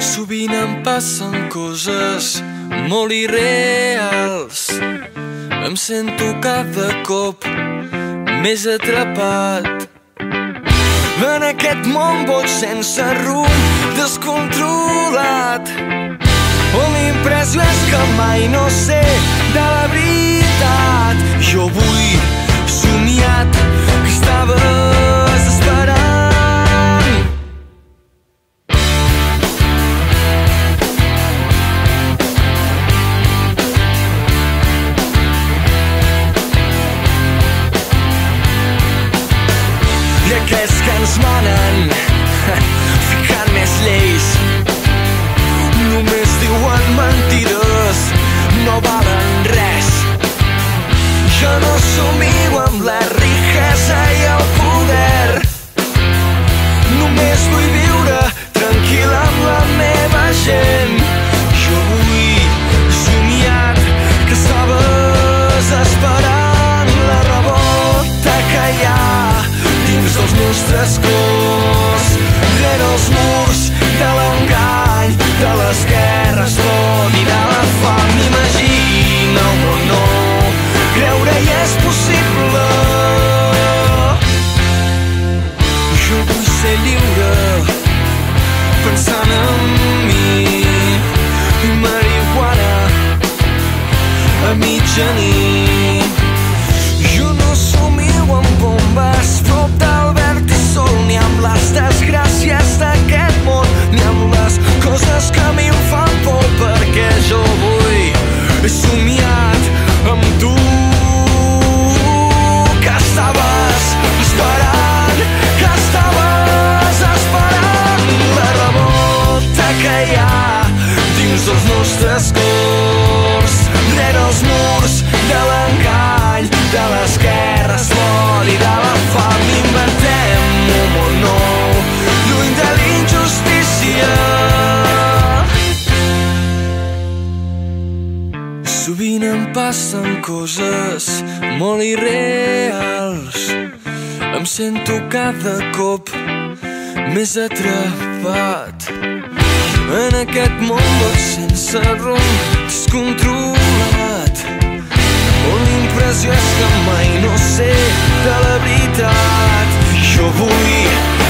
Sovint em passen coses molt irreals. Em sento cada cop més atrapat en aquest món boig sense rumb, descontrolat, on l'impressió és que mai no sé de la veritat. Jo avui he somiat que estaves esperant. I aquests que ens manen ficant més lleis només diuen mentides, no valen res. Jo no somio amb la riquesa i el poder, només vull viure tranquil amb la meva gent. Jo avui he somiat que estaves esperant la revolta que hi ha dins dels nostres cors, rere els murs de l'engany, de les guerres, l'odi, de la fam. Imagina-ho, però no creure-hi és possible. Jo vull ser lliure pensant en mi i marihuana a mitjanit. Jo no somio amb bombes prop del verd i sol, ni amb les desgràcies d'aquest món, ni amb les coses que a mi em fan por, perquè jo avui he somiat amb tu que estaves esperant, que estaves esperant la revolta que hi ha dins dels nostres cors, rere els murs de l'engany, de les guerres, l'oli, de la fam. Inventem un món nou, lluny de l'injustícia. Sovint em passen coses molt irreals. Em sento cada cop més atrapat en aquest món boig sense rumb, descontrolat, on l'impressió és que mai no sé de la veritat. Jo avui